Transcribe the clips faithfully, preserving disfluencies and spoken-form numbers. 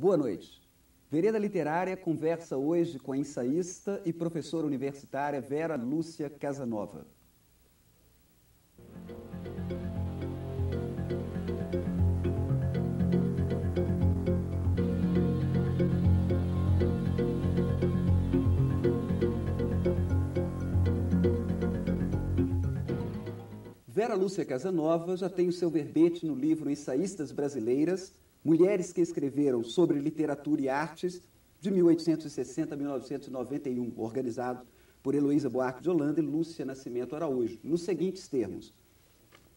Boa noite. Vereda Literária conversa hoje com a ensaísta e professora universitária Vera Lúcia Casa Nova. Vera Lúcia Casa Nova já tem o seu verbete no livro Ensaístas Brasileiras, Mulheres que Escreveram sobre Literatura e Artes, de mil oitocentos e sessenta a mil novecentos e noventa e um, organizado por Heloísa Buarque de Holanda e Lúcia Nascimento Araújo, nos seguintes termos.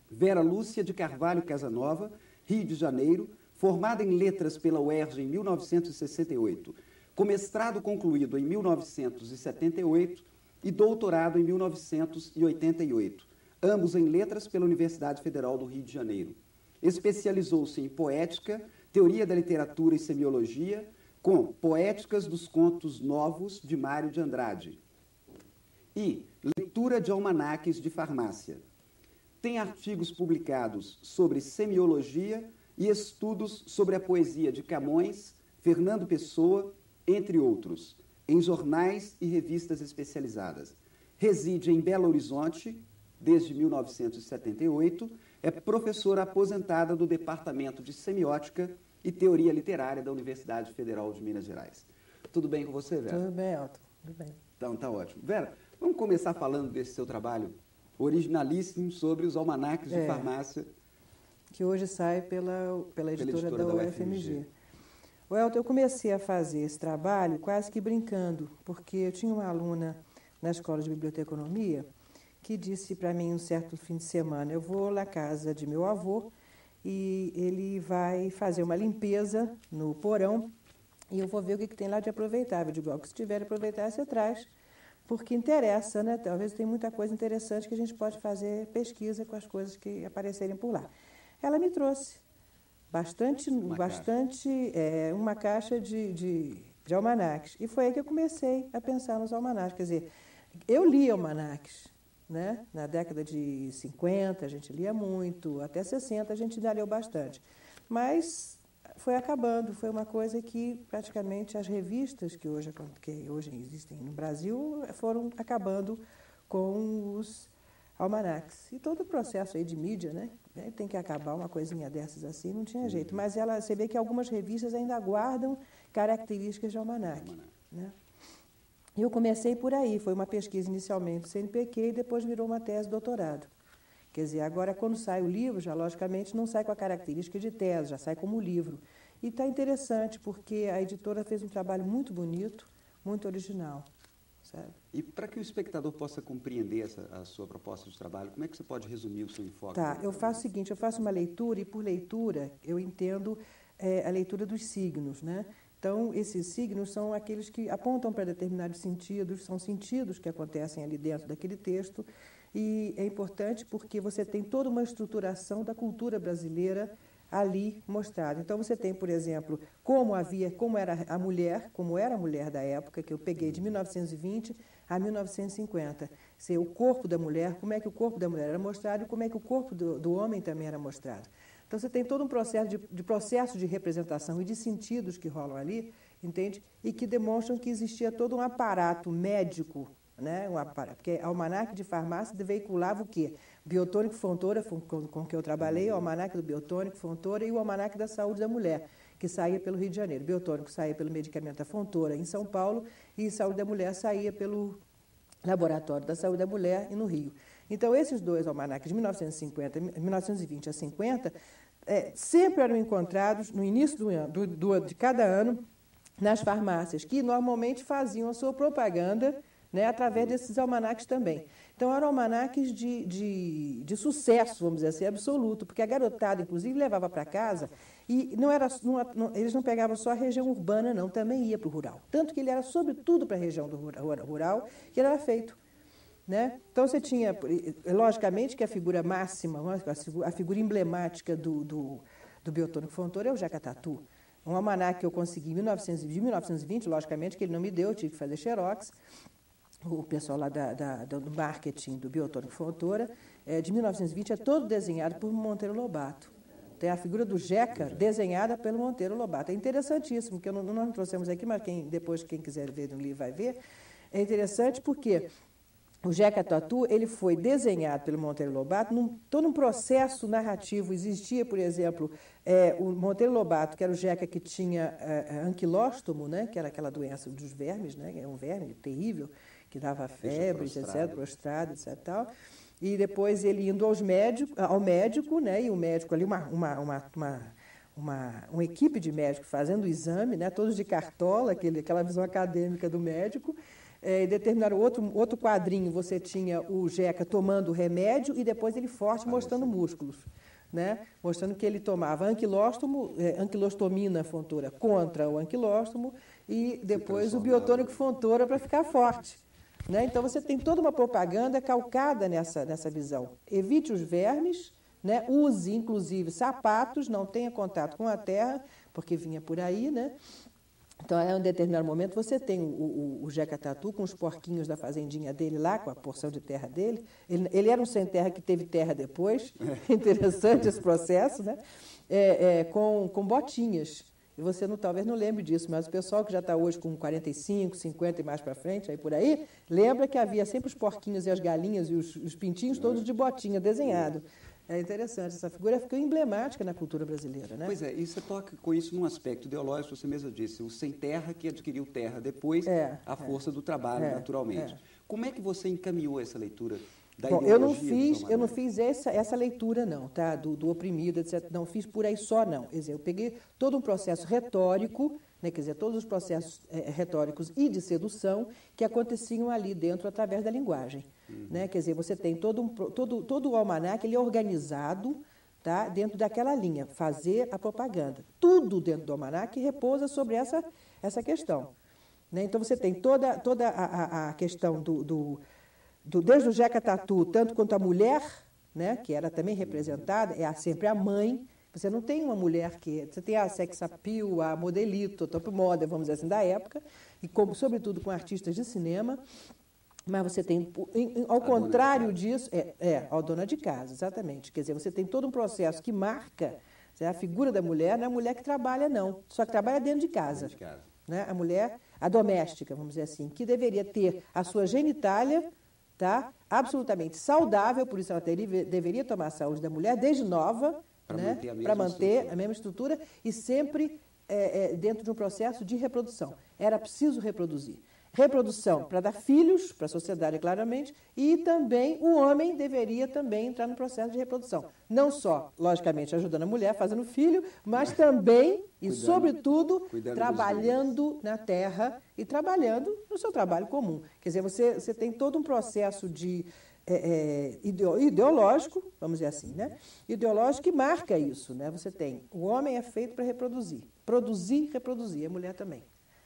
Vera Lúcia de Carvalho Casa Nova, Rio de Janeiro, formada em Letras pela U E R J em mil novecentos e sessenta e oito, com mestrado concluído em mil novecentos e setenta e oito e doutorado em mil novecentos e oitenta e oito. Ambos em Letras pela Universidade Federal do Rio de Janeiro. Especializou-se em Poética, Teoria da Literatura e Semiologia, com Poéticas dos Contos Novos, de Mário de Andrade, e Leitura de Almanaques de Farmácia. Tem artigos publicados sobre semiologia e estudos sobre a poesia de Camões, Fernando Pessoa, entre outros, em jornais e revistas especializadas. Reside em Belo Horizonte desde mil novecentos e setenta e oito, é professora aposentada do Departamento de Semiótica e Teoria Literária da Universidade Federal de Minas Gerais. Tudo bem com você, Vera? Tudo bem, Otto. Tudo bem. Então, tá ótimo. Vera, vamos começar falando desse seu trabalho originalíssimo sobre os almanaques é, de farmácia. Que hoje sai pela, pela, editora, pela editora da, da U F M G. Otto, eu comecei a fazer esse trabalho quase que brincando, porque eu tinha uma aluna na Escola de Biblioteconomia que disse para mim um certo fim de semana: eu vou lá na casa de meu avô e ele vai fazer uma limpeza no porão e eu vou ver o que, que tem lá de aproveitável. Eu digo, ó, que se tiver aproveitar, você traz, porque interessa, né? Talvez tem muita coisa interessante que a gente pode fazer pesquisa com as coisas que aparecerem por lá. Ela me trouxe bastante, uma bastante caixa. É, uma caixa de, de, de almanaques. E foi aí que eu comecei a pensar nos almanaques. Quer dizer, eu li almanaques. Né? Na década de cinquenta, a gente lia muito, até sessenta a gente ainda leu bastante. Mas foi acabando, foi uma coisa que praticamente as revistas que hoje, que hoje existem no Brasil foram acabando com os almanacs. E todo o processo aí de mídia, né? Tem que acabar uma coisinha dessas assim, não tinha jeito. Mas ela, você vê que algumas revistas ainda guardam características de almanac, né? E eu comecei por aí, foi uma pesquisa inicialmente do C N P Q e depois virou uma tese de doutorado. Quer dizer, agora quando sai o livro, já logicamente não sai com a característica de tese, já sai como livro. E está interessante, porque a editora fez um trabalho muito bonito, muito original. Sabe? E para que o espectador possa compreender essa, a sua proposta de trabalho, como é que você pode resumir o seu enfoque? Tá, eu faço o seguinte, eu faço uma leitura e por leitura eu entendo é, a leitura dos signos, né? Então, esses signos são aqueles que apontam para determinados sentidos, são sentidos que acontecem ali dentro daquele texto, e é importante porque você tem toda uma estruturação da cultura brasileira ali mostrada. Então, você tem, por exemplo, como havia, como era a mulher, como era a mulher da época, que eu peguei de mil novecentos e vinte a mil novecentos e cinquenta. Se, o corpo da mulher, como é que o corpo da mulher era mostrado e como é que o corpo do, do homem também era mostrado. Então, você tem todo um processo de, de processo de representação e de sentidos que rolam ali, entende? E que demonstram que existia todo um aparato médico, né? um aparato, porque o almanaque de farmácia veiculava o quê? Biotônico Fontoura, com, com que eu trabalhei, o almanaque do Biotônico Fontoura e o almanaque da Saúde da Mulher, que saía pelo Rio de Janeiro. O Biotônico saía pelo Medicamento da Fontoura em São Paulo e Saúde da Mulher saía pelo Laboratório da Saúde da Mulher e no Rio. Então, esses dois almanaques de mil novecentos e cinquenta, mil novecentos e vinte a cinquenta, é, sempre eram encontrados no início do ano, do, do, de cada ano nas farmácias, que normalmente faziam a sua propaganda, né, através desses almanaques também. Então, eram almanaques de, de, de sucesso, vamos dizer assim, absoluto, porque a garotada, inclusive, levava para casa e não era, não, não, eles não pegavam só a região urbana, não, também ia para o rural. Tanto que ele era, sobretudo, para a região do rural, que ele era feito. Né? Então, você tinha, logicamente, que a figura máxima, a figura emblemática do, do, do Biotônico Fontoura é o Jeca Tatu. Um almanac que eu consegui em mil novecentos e vinte, logicamente, que ele não me deu, eu tive que fazer xerox. O pessoal lá da, da, do marketing do Biotônico Fontoura, é, de mil novecentos e vinte, é todo desenhado por Monteiro Lobato. Tem a figura do Jeca, desenhada pelo Monteiro Lobato. É interessantíssimo, que não, nós não trouxemos aqui, mas quem, depois quem quiser ver no livro vai ver. É interessante porque o Jeca Tatu, ele foi desenhado pelo Monteiro Lobato num todo um processo narrativo. Existia, por exemplo, é, o Monteiro Lobato, que era o Jeca que tinha é, anquilóstomo, né, que era aquela doença dos vermes, né, é um verme terrível, que dava febre, etcétera, prostrado, etcétera, tal. E depois ele indo aos médico, ao médico, né, e o médico ali, uma, uma, uma, uma, uma, uma equipe de médicos fazendo o exame, né, todos de cartola, aquele, aquela visão acadêmica do médico, é, e determinaram outro, outro quadrinho, você tinha o Jeca tomando o remédio e depois ele forte mostrando músculos, né, mostrando que ele tomava anquilóstomo, é, anquilostomina Fontoura contra o anquilóstomo e depois o biotônico Fontoura para ficar forte. Né? Então, você tem toda uma propaganda calcada nessa, nessa visão. Evite os vermes, né? Use, inclusive, sapatos, não tenha contato com a terra, porque vinha por aí. Né? Então, em um determinado momento, você tem o, o, o Jeca Tatu com os porquinhos da fazendinha dele lá, com a porção de terra dele. Ele, ele era um sem-terra que teve terra depois. Interessante esse processo. Né? É, é, com, com botinhas. E você não, talvez não lembre disso, mas o pessoal que já está hoje com quarenta e cinco, cinquenta e mais para frente, aí por aí, lembra que havia sempre os porquinhos e as galinhas e os, os pintinhos todos de botinha, desenhado. É interessante, essa figura ficou emblemática na cultura brasileira, né? Pois é, e você toca com isso num aspecto ideológico, você mesmo disse, o sem terra que adquiriu terra depois, é, a força é, do trabalho, é, naturalmente. É. Como é que você encaminhou essa leitura? Bom, eu não fiz, eu não fiz essa, essa leitura, não, tá? do, do oprimido, etcétera. Não fiz por aí só, não. Quer dizer, eu peguei todo um processo retórico, né? Quer dizer, todos os processos é, retóricos e de sedução que aconteciam ali dentro através da linguagem. Uhum. Né? Quer dizer, você tem todo, um, todo, todo o almanaque, ele é organizado, tá? Dentro daquela linha, fazer a propaganda. Tudo dentro do almanaque repousa sobre essa, essa questão. Né? Então, você tem toda, toda a, a, a questão do... do Do, desde o Jeca Tatu, tanto quanto a mulher, né, que era também representada, é sempre a mãe. Você não tem uma mulher que... Você tem a sex appeal, a modelito, a top model, vamos dizer assim, da época, e como, sobretudo com artistas de cinema, mas você tem, em, em, ao contrário disso... É, é, a dona de casa, exatamente. Quer dizer, você tem todo um processo que marca a figura da mulher, não é a mulher que trabalha, não, só que trabalha dentro de casa. Né? A mulher, a doméstica, vamos dizer assim, que deveria ter a sua genitália... Tá? Absolutamente saudável, por isso ela teria, deveria tomar a saúde da mulher desde nova, para né? manter, a mesma, manter a mesma estrutura e sempre é, é, dentro de um processo de reprodução. Era preciso reproduzir. Reprodução para dar filhos, para a sociedade, claramente, e também o homem deveria também entrar no processo de reprodução. Não só, logicamente, ajudando a mulher, fazendo filho, mas também e, cuidando, sobretudo, cuidando trabalhando na terra e trabalhando no seu trabalho comum. Quer dizer, você, você tem todo um processo de, é, é, ideológico, vamos dizer assim, né? Ideológico que marca isso. Né? Você tem, o homem é feito para reproduzir, produzir, reproduzir, a mulher também.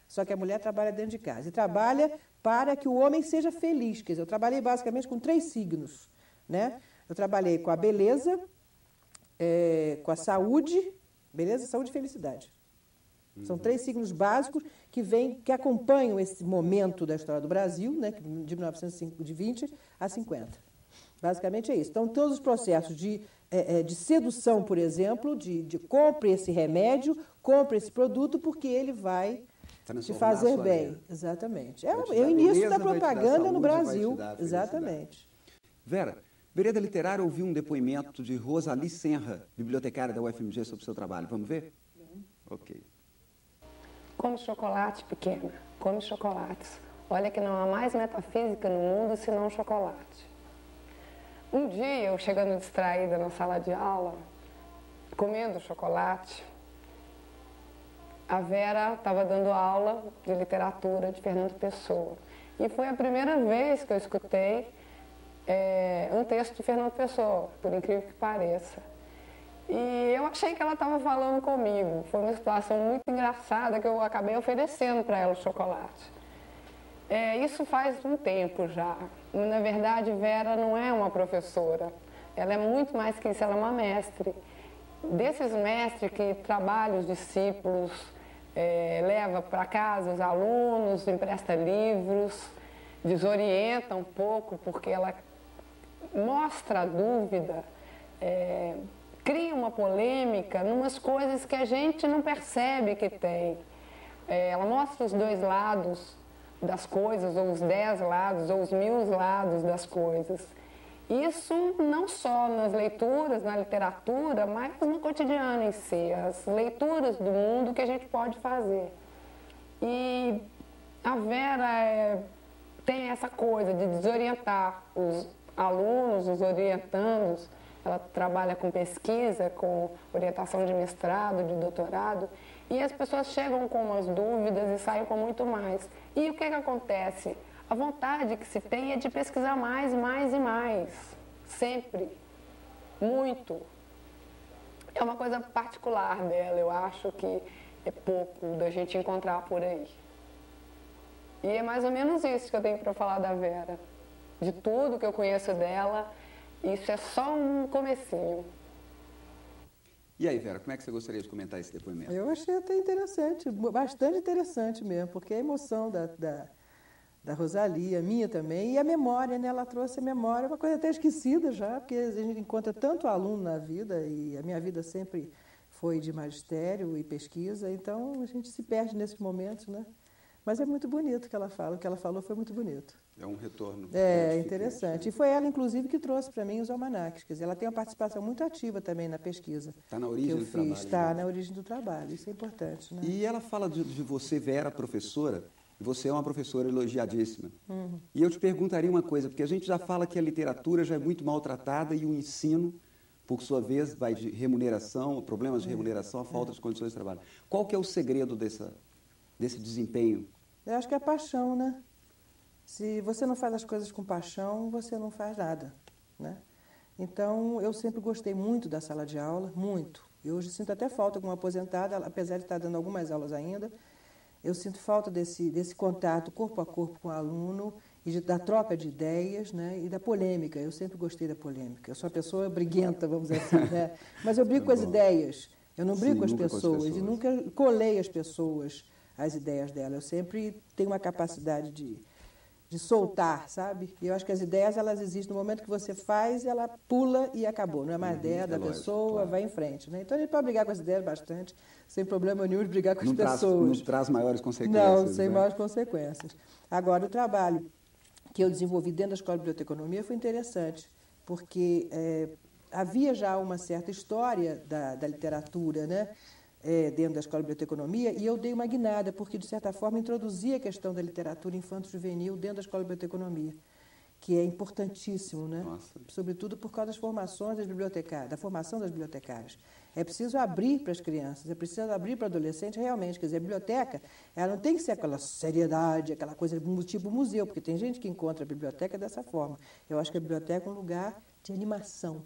Só que a mulher trabalha dentro de casa e trabalha para que o homem seja feliz. Quer dizer, eu trabalhei basicamente com três signos. Né? Eu trabalhei com a beleza, é, com a saúde, beleza, saúde e felicidade. São três signos básicos que, vem, que acompanham esse momento da história do Brasil, né, de mil novecentos e vinte a cinquenta. Basicamente é isso. Então, todos os processos de, é, de sedução, por exemplo, de, de compre esse remédio, compre esse produto, porque ele vai... De fazer bem, vida. Exatamente. É, é o início da propaganda saúde, no Brasil, exatamente. Vera, Vereda Literária ouviu um depoimento de Rosalie Senra, bibliotecária da U F M G, sobre o seu trabalho. Vamos ver? Ok. Come chocolate, pequena, come chocolates. Olha que não há mais metafísica no mundo senão chocolate. Um dia, eu chegando distraída na sala de aula, comendo chocolate... A Vera estava dando aula de literatura de Fernando Pessoa. E foi a primeira vez que eu escutei é, um texto de Fernando Pessoa, por incrível que pareça. E eu achei que ela estava falando comigo. Foi uma situação muito engraçada que eu acabei oferecendo para ela o chocolate. É, isso faz um tempo já. Na verdade, Vera não é uma professora. Ela é muito mais que isso, ela é uma mestre. Desses mestres que trabalha os discípulos, é, leva para casa os alunos, empresta livros, desorienta um pouco, porque ela mostra a dúvida, é, cria uma polêmica numas coisas que a gente não percebe que tem. É, ela mostra os dois lados das coisas, ou os dez lados, ou os mil lados das coisas. Isso não só nas leituras, na literatura, mas no cotidiano em si, as leituras do mundo que a gente pode fazer. E a Vera é, tem essa coisa de desorientar os alunos, os orientandos. Ela trabalha com pesquisa, com orientação de mestrado, de doutorado, e as pessoas chegam com umas dúvidas e saem com muito mais. E o que que acontece? A vontade que se tem é de pesquisar mais, mais e mais, sempre, muito. É uma coisa particular dela, eu acho que é pouco da gente encontrar por aí. E é mais ou menos isso que eu tenho para falar da Vera. De tudo que eu conheço dela, isso é só um comecinho. E aí, Vera, como é que você gostaria de comentar esse depoimento? Eu achei até interessante, bastante interessante mesmo, porque a emoção da... da... da Rosalie, a minha também, e a memória, né? Ela trouxe a memória, uma coisa até esquecida já, porque a gente encontra tanto aluno na vida, e a minha vida sempre foi de magistério e pesquisa, então a gente se perde nesses momentos, né? Mas é muito bonito o que ela fala, o que ela falou foi muito bonito. É um retorno. É, interessante. E foi ela, inclusive, que trouxe para mim os almanaques. Quer dizer, ela tem uma participação muito ativa também na pesquisa. Está na origem do trabalho. Está na origem do trabalho, isso é importante, né? E ela fala de, de você, Vera, professora. Você é uma professora elogiadíssima. Uhum. E eu te perguntaria uma coisa, porque a gente já fala que a literatura já é muito maltratada e o ensino, por sua vez, vai de remuneração, problemas de remuneração, a falta de condições de trabalho. Qual que é o segredo dessa, desse desempenho? Eu acho que é a paixão, né? Se você não faz as coisas com paixão, você não faz nada, né? Então, eu sempre gostei muito da sala de aula, muito. Eu hoje sinto até falta como aposentada, apesar de estar dando algumas aulas ainda. Eu sinto falta desse, desse contato corpo a corpo com o aluno e de, da troca de ideias, né, e da polêmica. Eu sempre gostei da polêmica. Eu sou uma pessoa briguenta, vamos dizer assim, né? Mas eu brigo com as ideias. Eu não brigo com as pessoas e nunca colei as pessoas, as ideias dela. Eu sempre tenho uma capacidade de, de soltar, sabe? E eu acho que as ideias, elas existem. No momento que você faz, ela pula e acabou. Não é mais ideia da pessoa, vai em frente, né? Então, a gente pode brigar com as ideias bastante, sem problema nenhum de brigar com as não pessoas. Traz, não traz maiores consequências. Não, sem né? maiores consequências. Agora, o trabalho que eu desenvolvi dentro da Escola de Biblioteconomia foi interessante, porque é, havia já uma certa história da, da literatura, né, é, dentro da Escola de Biblioteconomia, e eu dei uma guinada, porque, de certa forma, introduzia a questão da literatura infanto-juvenil dentro da Escola de Biblioteconomia, que é importantíssimo, né? Nossa. Sobretudo por causa das formações das bibliotecárias, da formação das bibliotecárias. É preciso abrir para as crianças, é preciso abrir para o adolescente realmente. Quer dizer, a biblioteca, ela não tem que ser aquela seriedade, aquela coisa tipo museu, porque tem gente que encontra a biblioteca dessa forma. Eu acho que a biblioteca é um lugar de animação,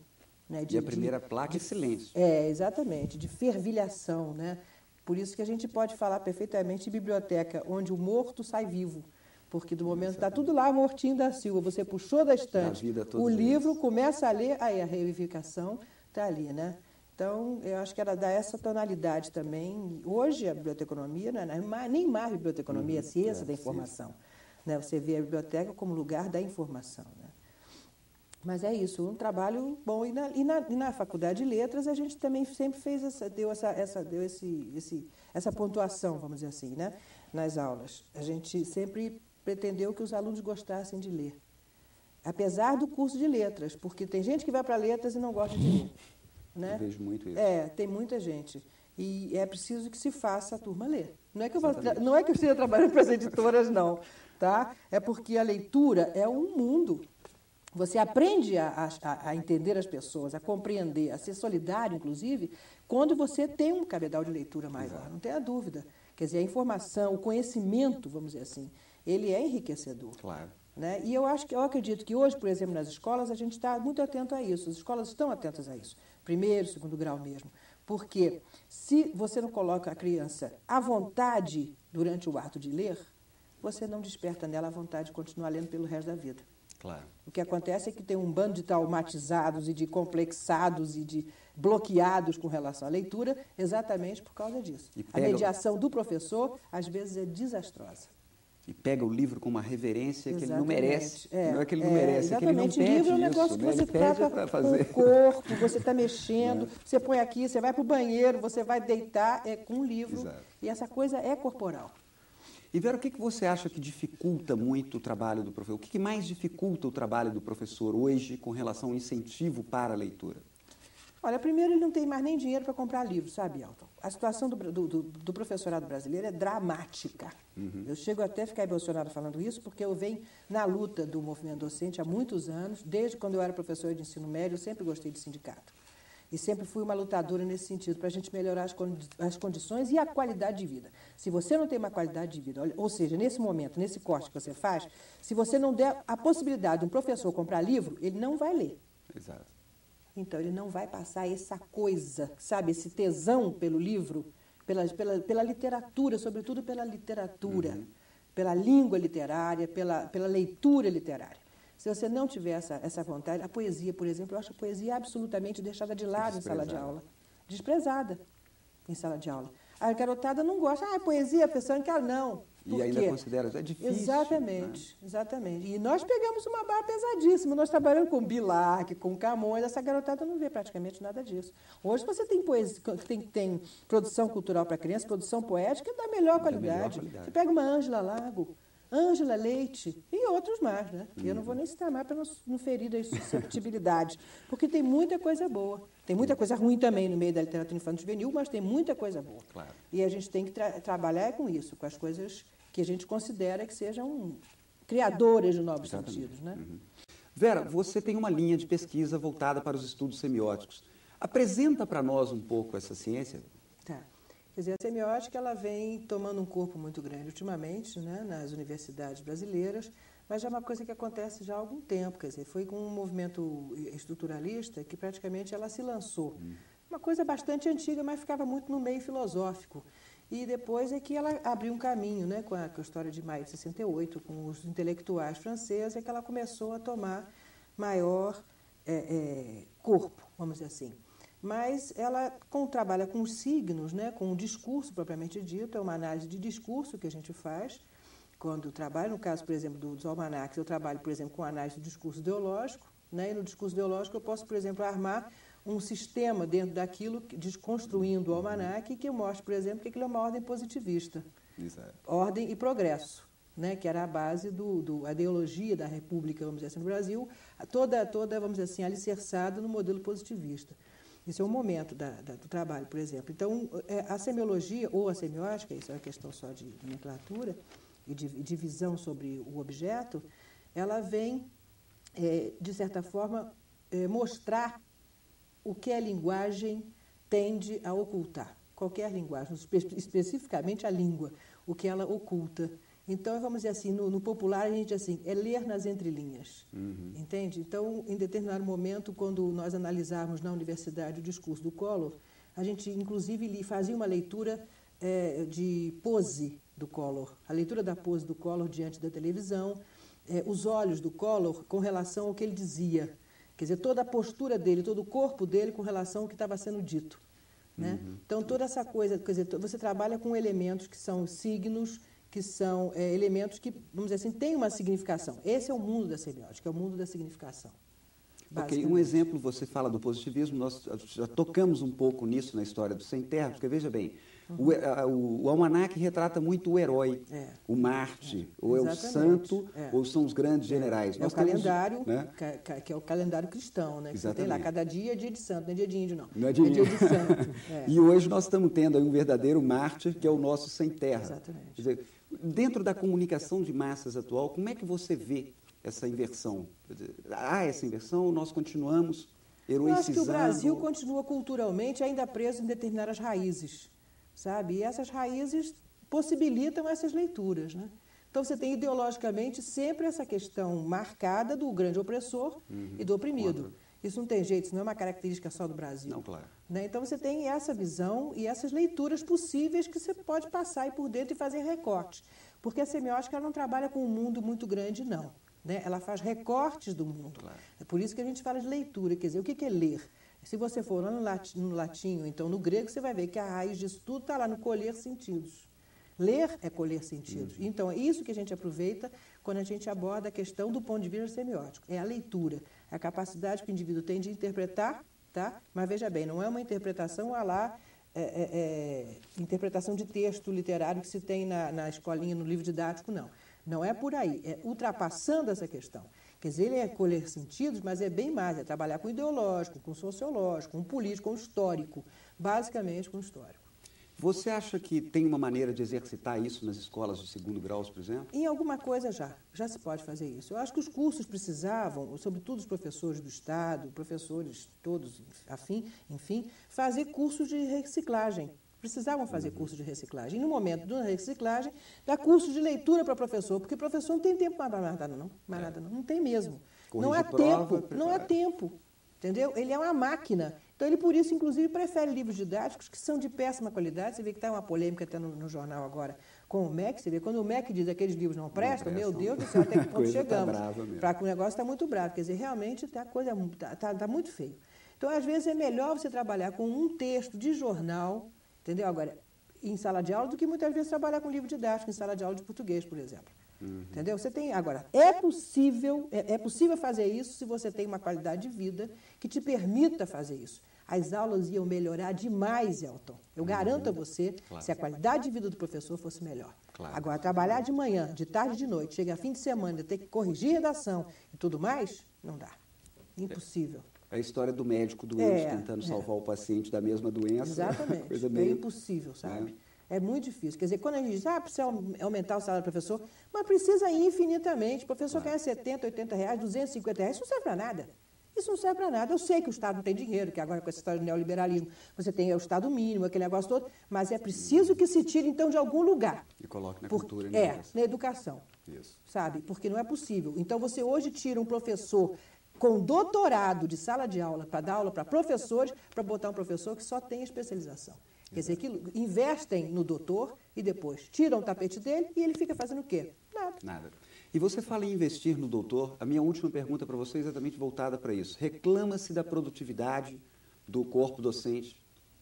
né? De, e a primeira de, placa é silêncio. É, exatamente, de fervilhação, né? Por isso que a gente pode falar perfeitamente de biblioteca, onde o morto sai vivo. Porque do momento está tudo lá, mortinho da Silva, você puxou da estante, o livro começa a ler, aí a reivindicação está ali, né? Então, eu acho que ela dá essa tonalidade também. Hoje, a biblioteconomia, não é nem mais biblioteconomia, é ciência da informação, né? Você vê a biblioteca como lugar da informação, né? Mas é isso, um trabalho bom. E na, e na, e na Faculdade de Letras, a gente também sempre fez essa, deu, essa, essa, deu esse, esse, essa pontuação, vamos dizer assim, né? Nas aulas. A gente sempre pretendeu que os alunos gostassem de ler, apesar do curso de letras, porque tem gente que vai para letras e não gosta de ler, né? Eu vejo muito isso. É, tem muita gente. E é preciso que se faça a turma ler. Não é que eu, não é que eu esteja trabalhando para as editoras, não, tá? É porque a leitura é um mundo. Você aprende a, a, a entender as pessoas, a compreender, a ser solidário, inclusive, quando você tem um cabedal de leitura maior, não tenha dúvida. Quer dizer, a informação, o conhecimento, vamos dizer assim, ele é enriquecedor. Claro. Né? E eu acho que eu acredito que hoje, por exemplo, nas escolas, a gente está muito atento a isso. As escolas estão atentas a isso. Primeiro, segundo grau mesmo. Porque se você não coloca a criança à vontade durante o ato de ler, você não desperta nela a vontade de continuar lendo pelo resto da vida. Claro. O que acontece é que tem um bando de traumatizados e de complexados e de bloqueados com relação à leitura, exatamente por causa disso. A mediação do professor, às vezes, é desastrosa. e pega o livro com uma reverência exatamente. Que ele não merece. É, não é que ele não é, merece, é que ele não pede. O livro é um negócio isso, que né? você trata fazer. Com o corpo, você está mexendo, é. Você põe aqui, você vai para o banheiro, você vai deitar é, com o livro. Exato. E essa coisa é corporal. E, Vera, o que você acha que dificulta muito o trabalho do professor? O que mais dificulta o trabalho do professor hoje com relação ao incentivo para a leitura? Olha, primeiro, ele não tem mais nem dinheiro para comprar livro, sabe, Elton? A situação do, do, do, do professorado brasileiro é dramática. Uhum. Eu chego até a ficar emocionada falando isso, porque eu venho na luta do movimento docente há muitos anos, desde quando eu era professora de ensino médio, eu sempre gostei de sindicato. E sempre fui uma lutadora nesse sentido, para a gente melhorar as, condi as condições e a qualidade de vida. Se você não tem uma qualidade de vida, ou seja, nesse momento, nesse corte que você faz, se você não der a possibilidade de um professor comprar livro, ele não vai ler. Exato. Então, ele não vai passar essa coisa, sabe, esse tesão pelo livro, pela, pela, pela literatura, sobretudo pela literatura, uhum. pela língua literária, pela, pela leitura literária. Se você não tiver essa, essa vontade, a poesia, por exemplo, eu acho a poesia absolutamente deixada de lado em sala de aula. Desprezada em sala de aula. A garotada não gosta. Ah, poesia, a pessoa não quer, não. Por e ainda quê? Considera, é difícil. Exatamente, né? exatamente. E nós pegamos uma barra pesadíssima. Nós trabalhamos com Bilac, com Camões, essa garotada não vê praticamente nada disso. Hoje você tem, poesia, tem, tem produção cultural para criança, produção poética da melhor qualidade. Da melhor qualidade. Você pega uma Ângela Lago, Ângela Leite e outros mais, né? Hum. Eu não vou nem citar mais para não, não ferir a susceptibilidade, porque tem muita coisa boa. Tem muita coisa ruim também no meio da literatura infantil juvenil, mas tem muita coisa boa. Claro. E a gente tem que tra trabalhar com isso, com as coisas que a gente considera que sejam criadoras de novos exatamente. Sentidos, né? Uhum. Vera, você tem uma linha de pesquisa voltada para os estudos semióticos. Apresenta para nós um pouco essa ciência. Tá. Quer dizer, a semiótica ela vem tomando um corpo muito grande ultimamente, né, nas universidades brasileiras, mas já é uma coisa que acontece já há algum tempo. Quer dizer, foi com um movimento estruturalista que praticamente ela se lançou. Uma coisa bastante antiga, mas ficava muito no meio filosófico. E depois é que ela abriu um caminho, né, com a, com a história de maio de sessenta e oito, com os intelectuais franceses, é que ela começou a tomar maior é, é, corpo, vamos dizer assim. Mas ela com, trabalha com os signos, né, com o discurso propriamente dito, é uma análise de discurso que a gente faz quando trabalha, no caso, por exemplo, dos almanacs, eu trabalho, por exemplo, com análise do discurso ideológico, né, e no discurso ideológico eu posso, por exemplo, armar um sistema dentro daquilo, desconstruindo o almanac, que eu mostre, por exemplo, que aquilo é uma ordem positivista, exato. Ordem e progresso. Né, que era a base do, do a ideologia da República, vamos dizer assim, no Brasil, toda, toda vamos dizer assim, alicerçada no modelo positivista. Esse é um momento da, da, do trabalho, por exemplo. Então, a semiologia ou a semiótica, isso é uma questão só de nomenclatura e de, de visão sobre o objeto, ela vem, é, de certa forma, é, mostrar o que a linguagem tende a ocultar. Qualquer linguagem, especificamente a língua, o que ela oculta. Então, vamos dizer assim, no, no popular, a gente diz assim, é ler nas entrelinhas, uhum. entende? Então, em determinado momento, quando nós analisarmos na universidade o discurso do Collor, a gente, inclusive, fazia uma leitura é, de pose do Collor, a leitura da pose do Collor diante da televisão, é, os olhos do Collor com relação ao que ele dizia, quer dizer, toda a postura dele, todo o corpo dele com relação ao que estava sendo dito, né? Uhum. Então, toda essa coisa, quer dizer, você trabalha com elementos que são signos, que são é, elementos que, vamos dizer assim, têm uma significação. Esse é o mundo da semiótica, é o mundo da significação. Ok, um exemplo, você fala do positivismo, nós já tocamos um pouco nisso na história do Sem Terra, porque, veja bem, uhum. o, a, o, o almanaque retrata muito o herói, é. O Marte, é. Ou é exatamente. O santo, é. Ou são os grandes generais. É, é o calendário, temos, né? ca, que é o calendário cristão, né? Exatamente. Tem lá, cada dia é dia de santo, não é dia de índio, não. Não é dia, é dia de santo. É. E hoje nós estamos tendo aí um verdadeiro mártir, que é o nosso Sem Terra. Exatamente. Quer dizer, dentro da comunicação de massas atual, como é que você vê essa inversão? Há essa inversão, nós continuamos heroicizando? Eu acho que o Brasil continua culturalmente ainda preso em determinadas raízes, sabe? E essas raízes possibilitam essas leituras, né? Então, você tem ideologicamente sempre essa questão marcada do grande opressor uhum, e do oprimido. Claro. Isso não tem jeito, isso não é uma característica só do Brasil. Não, claro. Né? Então, você tem essa visão e essas leituras possíveis que você pode passar aí por dentro e fazer recortes. Porque a semiótica ela não trabalha com um mundo muito grande, não. Né? Ela faz recortes do mundo. Claro. É por isso que a gente fala de leitura. Quer dizer, o que é ler? Se você for lá no latim, no latim ou então no grego, você vai ver que a raiz disso tudo está lá no colher sentidos. Ler é colher sentidos. Então, é isso que a gente aproveita quando a gente aborda a questão do ponto de vista semiótico. É a leitura, a capacidade que o indivíduo tem de interpretar, tá? Mas veja bem, não é uma interpretação à lá, é, é, é, interpretação de texto literário que se tem na, na escolinha, no livro didático, não. Não é por aí, é ultrapassando essa questão. Quer dizer, ele é colher sentidos, mas é bem mais, é trabalhar com ideológico, com sociológico, com político, com histórico, basicamente com histórico. Você acha que tem uma maneira de exercitar isso nas escolas de segundo grau, por exemplo? Em alguma coisa já, já se pode fazer isso. Eu acho que os cursos precisavam, sobretudo os professores do Estado, professores todos, afim, enfim, fazer cursos de reciclagem. Precisavam fazer curso de reciclagem. E no momento da reciclagem, dá curso de leitura para o professor, porque o professor não tem tempo para mais nada, não. Mais é. nada, não. Não tem mesmo. Corrige não há prova, tempo, não há tempo. Entendeu? Ele é uma máquina. Então, ele, por isso, inclusive, prefere livros didáticos que são de péssima qualidade. Você vê que está uma polêmica até no, no jornal agora com o M E C. Você vê, quando o M E C diz que aqueles livros não prestam, não prestam. Meu Deus do céu, até que ponto chegamos. Tá pra, o negócio está muito bravo. Quer dizer, realmente, tá, a coisa está tá, tá muito feio. Então, às vezes, é melhor você trabalhar com um texto de jornal, entendeu? Agora, em sala de aula, do que muitas vezes trabalhar com livro didático em sala de aula de português, por exemplo. Uhum. Entendeu? Você tem, agora, é possível, é, é possível fazer isso se você tem uma qualidade de vida que te permita fazer isso. As aulas iam melhorar demais, Elton. Eu garanto a você, claro, se a qualidade de vida do professor fosse melhor. Claro. Agora, trabalhar de manhã, de tarde e de noite, chegar fim de semana, ter que corrigir redação e tudo mais, não dá. Impossível. A história do médico doente é, tentando é. salvar o paciente da mesma doença. Exatamente. Coisa meio... É impossível, sabe? É. é muito difícil. Quer dizer, quando a gente diz, ah, precisa aumentar o salário do professor, mas precisa infinitamente. O professor ganha setenta, oitenta reais, duzentos e cinquenta reais, isso não serve para nada. Isso não serve para nada. Eu sei que o Estado não tem dinheiro, que agora com essa história do neoliberalismo você tem o Estado mínimo, aquele negócio todo, mas é preciso que se tire, então, de algum lugar. E coloque na cultura. Por... É, na educação. Isso. Sabe? Porque não é possível. Então, você hoje tira um professor com doutorado de sala de aula, para dar aula para professores, para botar um professor que só tem especialização. Quer dizer, que investem no doutor e depois tiram o tapete dele e ele fica fazendo o quê? Nada. Nada. E você fala em investir no doutor. A minha última pergunta para você é exatamente voltada para isso. Reclama-se da produtividade do corpo docente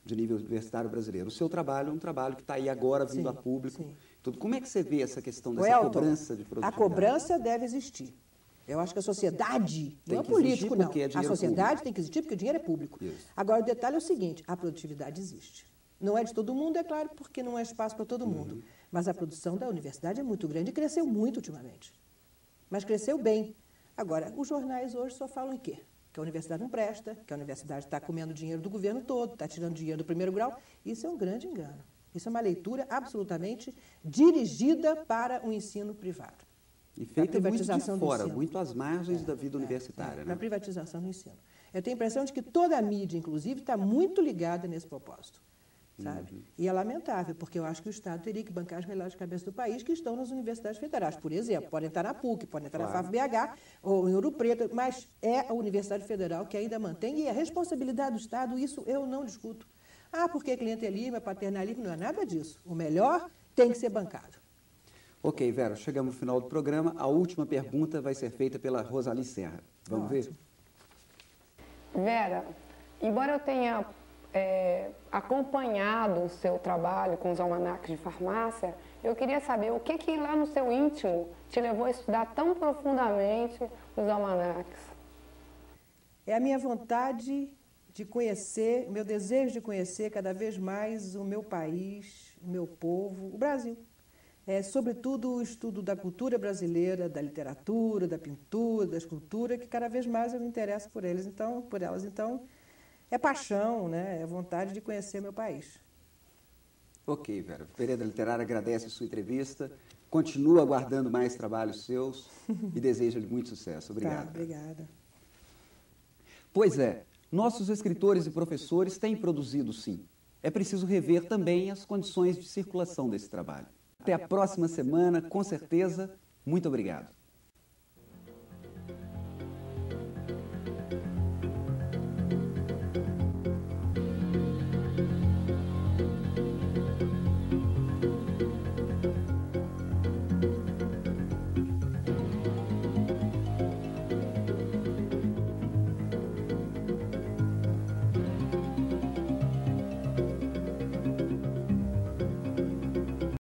de nível universitário brasileiro. O seu trabalho é um trabalho que está aí agora vindo sim, a público. Sim. Tudo. Como é que você vê essa questão dessa Elton, cobrança de produtividade? A cobrança deve existir. Eu acho que a sociedade, não é político, não. A sociedade tem que existir porque o dinheiro é público. Isso. Agora, o detalhe é o seguinte, a produtividade existe. Não é de todo mundo, é claro, porque não há espaço para todo mundo. Uhum. Mas a produção da universidade é muito grande e cresceu muito ultimamente. Mas cresceu bem. Agora, os jornais hoje só falam em quê? Que a universidade não presta, que a universidade está comendo dinheiro do governo todo, está tirando dinheiro do primeiro grau. Isso é um grande engano. Isso é uma leitura absolutamente dirigida para o ensino privado. E feita muito de fora, muito às margens é, da vida é, universitária. É, né? Na privatização do ensino. Eu tenho a impressão de que toda a mídia, inclusive, está muito ligada nesse propósito. Sabe? Uhum. E é lamentável, porque eu acho que o Estado teria que bancar as melhores cabeças do país que estão nas universidades federais. Por exemplo, podem estar na P U C, podem estar claro. na F A F B H, ou em Ouro Preto, mas é a Universidade Federal que ainda mantém. E a responsabilidade do Estado, isso eu não discuto. Ah, porque clientelismo, paternalismo, não é nada disso. O melhor tem que ser bancado. Ok, Vera, chegamos ao final do programa. A última pergunta vai ser feita pela Rosalie Senra. Vamos ver? Vera, embora eu tenha é, acompanhado o seu trabalho com os almanaques de farmácia, eu queria saber o que, que lá no seu íntimo te levou a estudar tão profundamente os almanaques. É a minha vontade de conhecer, o meu desejo de conhecer cada vez mais o meu país, o meu povo, o Brasil. É, sobretudo o estudo da cultura brasileira, da literatura, da pintura, da escultura, que cada vez mais eu me interesso por eles, então, por elas. Então, é paixão, né? É vontade de conhecer meu país. Ok, Vera. Vereda Literária agradece a sua entrevista, continua aguardando mais trabalhos seus e desejo-lhe muito sucesso. Obrigada. Tá, obrigada. Pois é, nossos escritores e professores têm produzido, sim. É preciso rever também as condições de circulação desse trabalho. Até a próxima semana, com certeza. Muito obrigado.